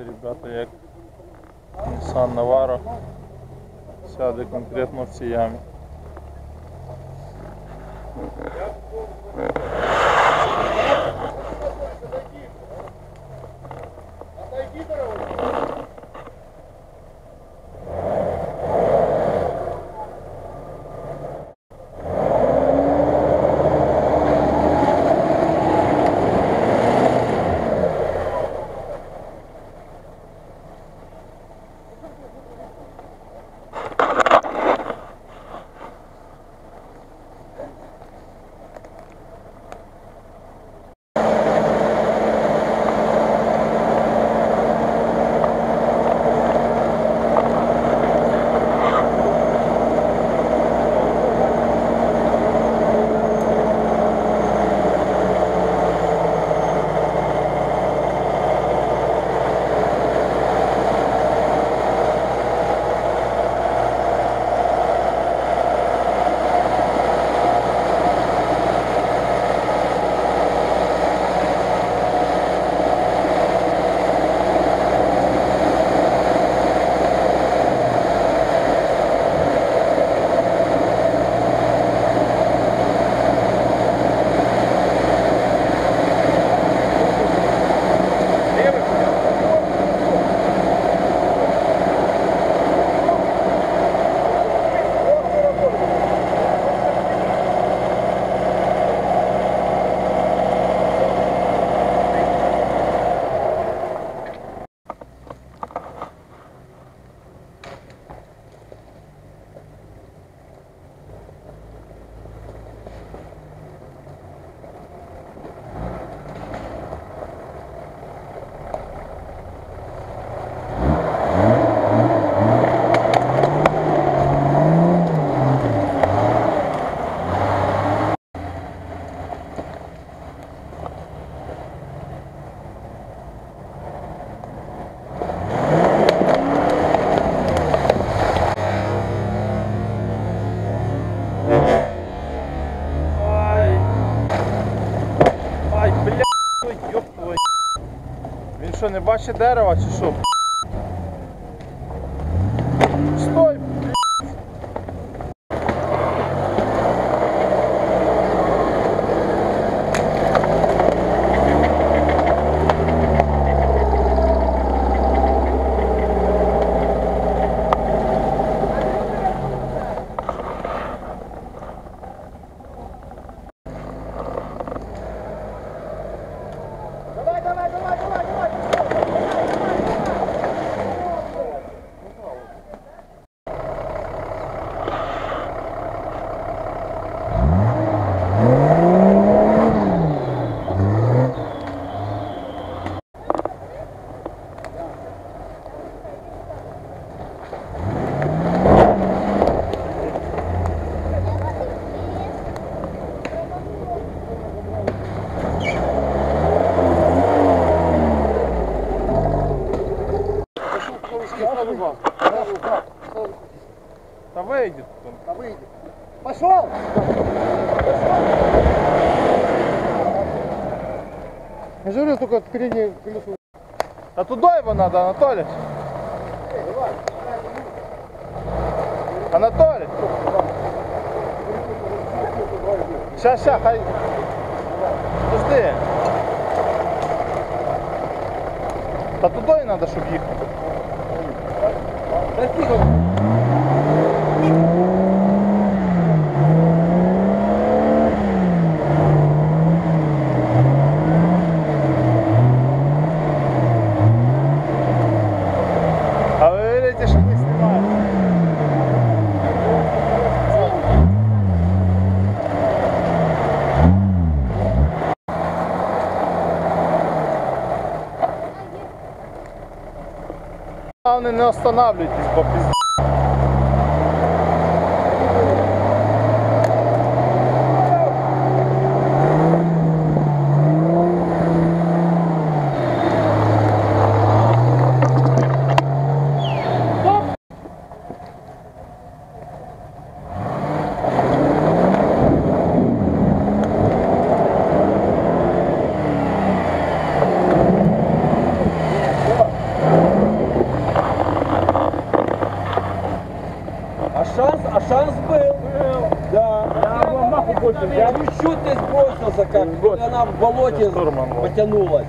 Бачите, ребята, як Nissan Navara сяде конкретно в цій ямі. Він що, не бачить дерева чи що? Стой, блядь! Давай, давай, давай, давай, давай! Да выйдет он. Да выйдет. Пошел! Я журю только от передней колесу. А туда его надо, Анатолий. Анатолий! Сейчас, сейчас, хай. Подожди. Да туда и надо, чтобы ехать. Прости. Главное, не останавливайтесь по пизде. ты сбросился как, она в болоте потянулась.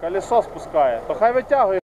Колесо спускає, то хай витягує.